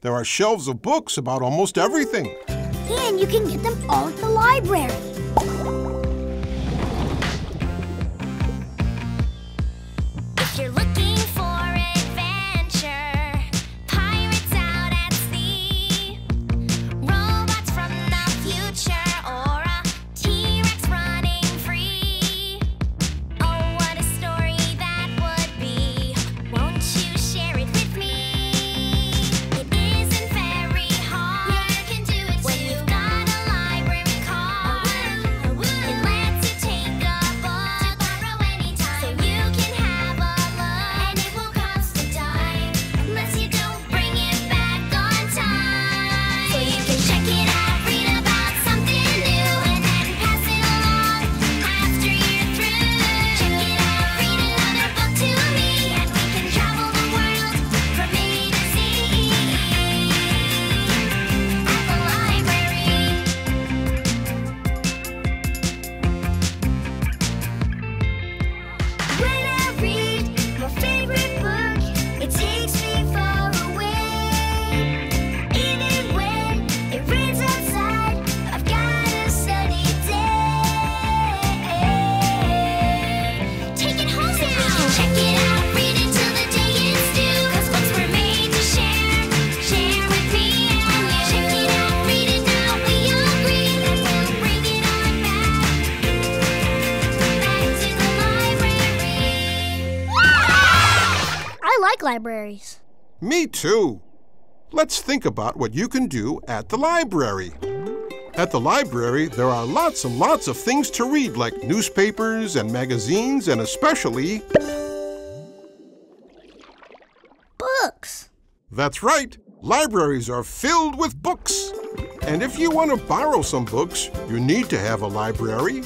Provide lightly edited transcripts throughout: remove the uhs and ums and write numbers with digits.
There are shelves of books about almost everything. And you can get them all at the library. If you're looking for adventure, pirates out at sea, robots from the future, or a T-Rex running free. Oh, what a story that would be. Won't you share it with me? It isn't very hard. You can do it when you've got a library card. It lets you take a book tomorrow anytime, so you can have a look. And it won't cost a dime unless you don't bring it back on time. So you can check it out, read about something new, and then pass it along after you're through. Check it out, read another book to me, and we can travel the world from A to Z at the library. When I read my favorite book, it takes me far away. Even when it rains outside, I've got a sunny day. Take it home now. We can check it out, read it till the day it's due. 'Cause books were made to share. Share with me and you. Check it out, read it now. We agree that we'll bring it on back to the library. I like libraries. Me too. Let's think about what you can do at the library. At the library, there are lots and lots of things to read, like newspapers and magazines, and especially... Books. That's right, libraries are filled with books. And if you want to borrow some books, you need to have a library.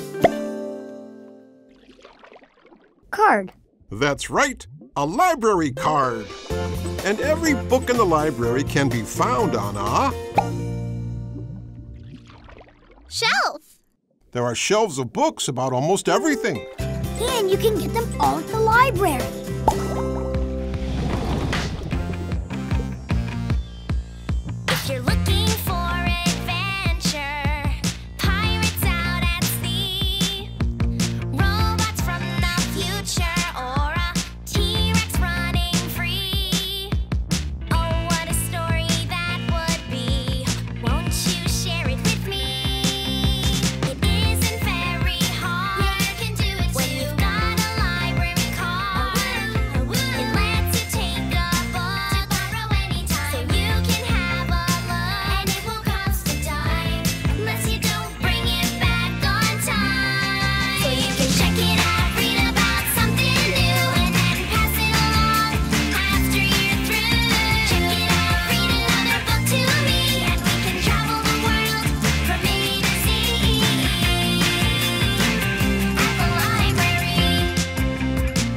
Card. That's right, a library card. And every book in the library can be found on a... Shelf. There are shelves of books about almost everything. And you can get them all at the library. If you're looking for adventure, pirates out at sea, robots from the future, or a T-Rex running free. Oh, what a story that would be. Won't you share it with me? It isn't very hard. You can do it when you've got a library card. It lets you take a book tomorrow anytime, so you can have a look. And it won't cost a dime unless you don't bring it back on time. So you can check it out, read about something new, and then pass it along after you're through. Check it out, read another book to me, and we can travel the world from A to Z at the library. When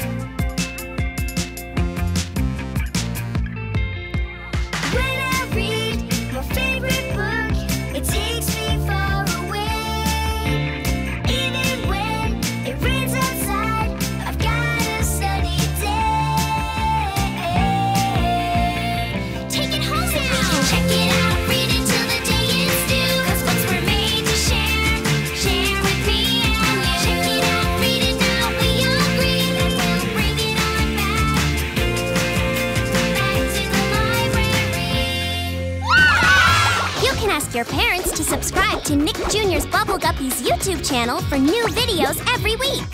I read my favorite book, it takes me far away. Even when it rains outside, I've got a sunny day. Take it home now. We can check it out, read it till the day it's due. 'Cause books were made to share. Share with me and you. Check it out, read it now. We agree that we'll bring it on back to the library. You can ask your parents to subscribe to Nick Jr.'s Bubble Guppies YouTube channel for new videos every week.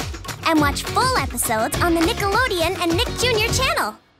And watch full episodes on the Nickelodeon and Nick Jr. channel.